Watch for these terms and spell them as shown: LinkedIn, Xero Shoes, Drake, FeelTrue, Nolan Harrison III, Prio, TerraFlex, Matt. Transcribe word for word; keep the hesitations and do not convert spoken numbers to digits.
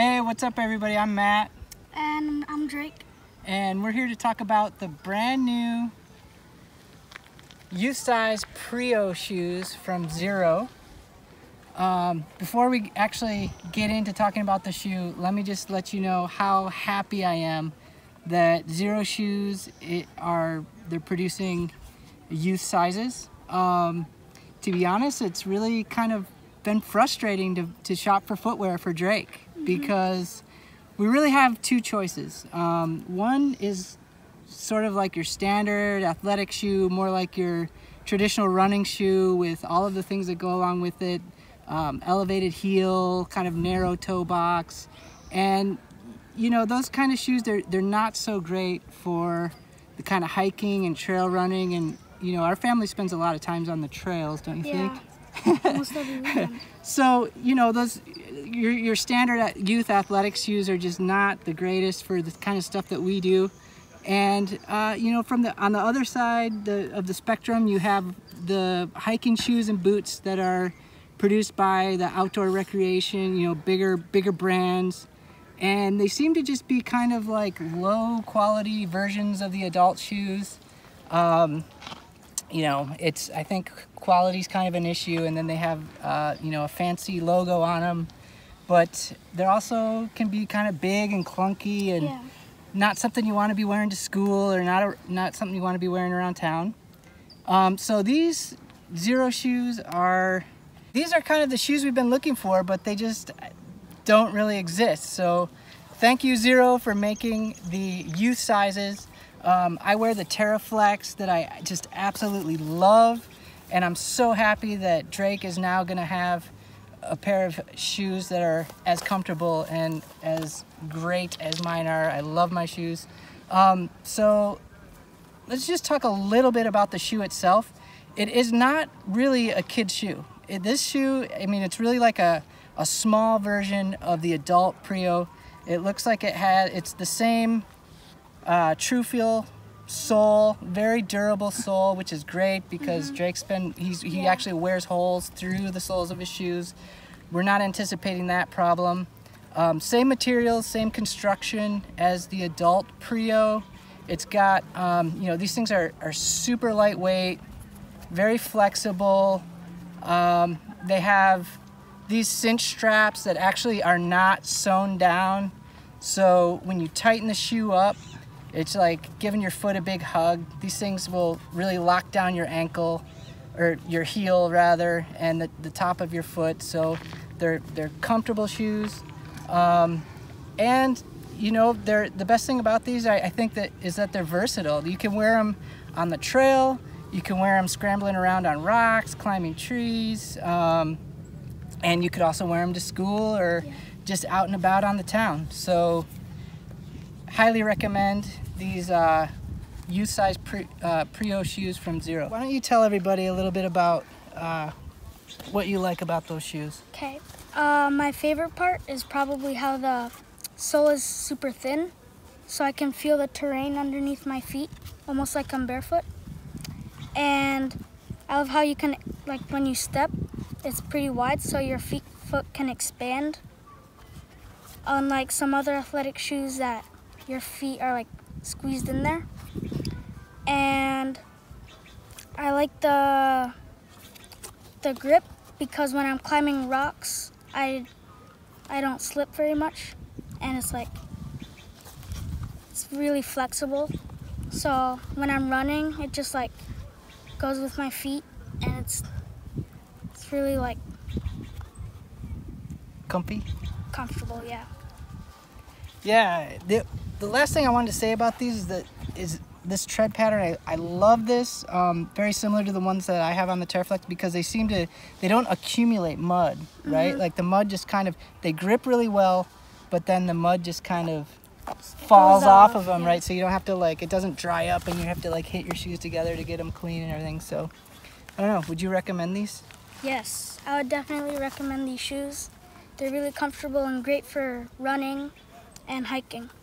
Hey, what's up everybody? I'm Matt. And I'm Drake. And we're here to talk about the brand new youth size Prio shoes from Xero. Um, before we actually get into talking about the shoe, let me just let you know how happy I am that Xero Shoes it are they're producing youth sizes. Um, to be honest, it's really kind of been frustrating to, to shop for footwear for Drake because we really have two choices. Um, one is sort of like your standard athletic shoe, more like your traditional running shoe with all of the things that go along with it, um, elevated heel, kind of narrow toe box. And you know, those kind of shoes, they're, they're not so great for the kind of hiking and trail running. And you know, our family spends a lot of times on the trails, don't you yeah. think? Almost every weekend. So you know, those your, your standard youth athletic shoes are just not the greatest for the kind of stuff that we do. And uh, you know, from the on the other side the, of the spectrum, you have the hiking shoes and boots that are produced by the outdoor recreation, you know, bigger bigger brands, and they seem to just be kind of like low quality versions of the adult shoes. Um, you know, it's I think quality's kind of an issue, and then they have uh, you know, a fancy logo on them, but they also can be kind of big and clunky and yeah. not something you want to be wearing to school, or not a, not something you want to be wearing around town. Um, so these Xero shoes are these are kind of the shoes we've been looking for, but they just don't really exist. So thank you Xero for making the youth sizes. Um, I wear the TerraFlex that I just absolutely love, and I'm so happy that Drake is now going to have a pair of shoes that are as comfortable and as great as mine are. I love my shoes. Um, so let's just talk a little bit about the shoe itself. It is not really a kid's shoe. It, this shoe, I mean, it's really like a, a small version of the adult Prio. It looks like it had, it's the same Uh, TrueFeel sole, very durable sole, which is great because mm-hmm. Drake's been, he's, he yeah. actually wears holes through the soles of his shoes. We're not anticipating that problem. Um, same materials, same construction as the adult Prio. It's got, um, you know, these things are, are super lightweight, very flexible. Um, they have these cinch straps that actually are not sewn down. So when you tighten the shoe up, it's like giving your foot a big hug. These things will really lock down your ankle, or your heel rather, and the, the top of your foot. So they're they're comfortable shoes, um, and you know, they're the best thing about these I, I think that is that they're versatile. You can wear them on the trail. You can wear them scrambling around on rocks, climbing trees, um, and you could also wear them to school or yeah. just out and about on the town. So highly recommend these uh, youth size pre, uh, Prio shoes from Xero. Why don't you tell everybody a little bit about uh, what you like about those shoes? Okay, uh, my favorite part is probably how the sole is super thin, so I can feel the terrain underneath my feet, almost like I'm barefoot. And I love how you can, like when you step, it's pretty wide, so your feet foot can expand, unlike some other athletic shoes that your feet are like squeezed in there. And I like the the grip because when I'm climbing rocks, I I don't slip very much, and it's like it's really flexible. So when I'm running, it just like goes with my feet, and it's it's really like comfy, comfortable, yeah. Yeah. The, The last thing I wanted to say about these is that is this tread pattern. I, I love this. Um, very similar to the ones that I have on the TerraFlex because they seem to they don't accumulate mud, right? Mm-hmm. Like the mud just kind of they grip really well, but then the mud just kind of falls off, off of them, yeah. right? So you don't have to like it doesn't dry up and you have to like hit your shoes together to get them clean and everything. So I don't know. Would you recommend these? Yes, I would definitely recommend these shoes. They're really comfortable and great for running and hiking.